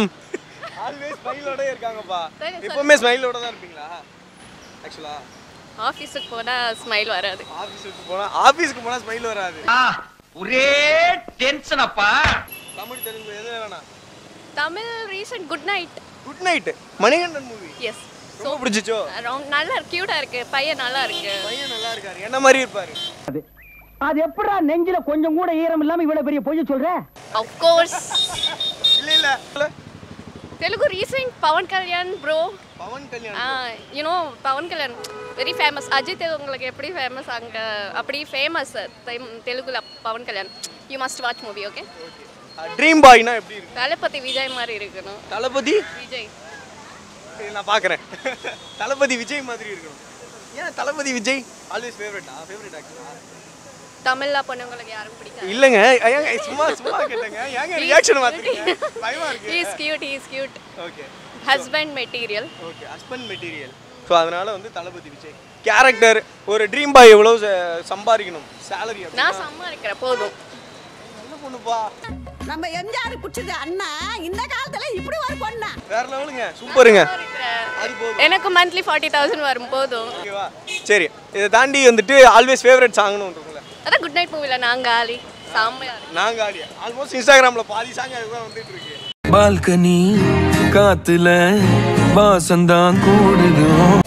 Always smile oda irukanga எப்பவுமே smile oda இருப்பீங்களா actually office க்கு போனா smile வராது office க்கு போனா smile வராது ஒரே டென்ஷன் அப்பா தமிழ் தெலுங்கு எது வேணா Tamil recent good night Manikandan movie yes so புடிச்சிச்சோ நல்லா கியூட்டா இருக்கு பையன் நல்லா இருக்காரு என்ன மாதிரி இருப்பாரு அது எப்படா நெஞ்சில கொஞ்சம் கூட ஈரம் இல்லாம இவ்வளவு பெரிய பொய் சொல்ற of course இல்ல Telugu recent Pawan Kalyan bro. You know Pawan Kalyan very famous. Ajit ungalku eppadi famous anga appadi famous Telugu la Pawan Kalyan. You must watch movie okay. Dream boy na eppadi irukku? Thalapathy Vijay mari irukano. Thalapathy Vijay. Na paakren. Thalapathy Vijay mari irukano. Yeah Thalapathy Vijay always favorite actor. தமிழ்ல பண்ணவங்களுக்கு யாரும் பிடிக்காது இல்லங்க சும்மா கேளுங்க யாங்க reaction பாத்தீங்க பயமா இருக்கு he is cute okay husband material so அதனால வந்து தலபதி விஜய் கரெக்டர் ஒரு ட்ரீம் பாய் எவ்வளவு சம்பாரிக்கணும் salary நான் சம்பாரிக்கற போதும் என்ன பண்ணுப்பா நம்ம எம்ஜிஆர் குடிச்சது அண்ணா இந்த காலத்துல இப்படி ஒரு பொண்ணா வேற லெவலுங்க சூப்பர்ங்க அது போதும் எனக்கு मंथலி 40000 வரும் போதும் ஓகேவா சரி இத தாண்டி வந்துட்டு ஆல்வேஸ் ஃபேவரட் சாங்னு ஒன்னு அட குட் நைட் மூவில நாங்காலி சாமையா நாங்காலி ஆல்மோஸ்ட் இன்ஸ்டாகிராம்ல பாதி சாங் அதுக்கு வந்துட்டு இருக்கு பால்கனி காத்துல வாசம் தான் கூடுது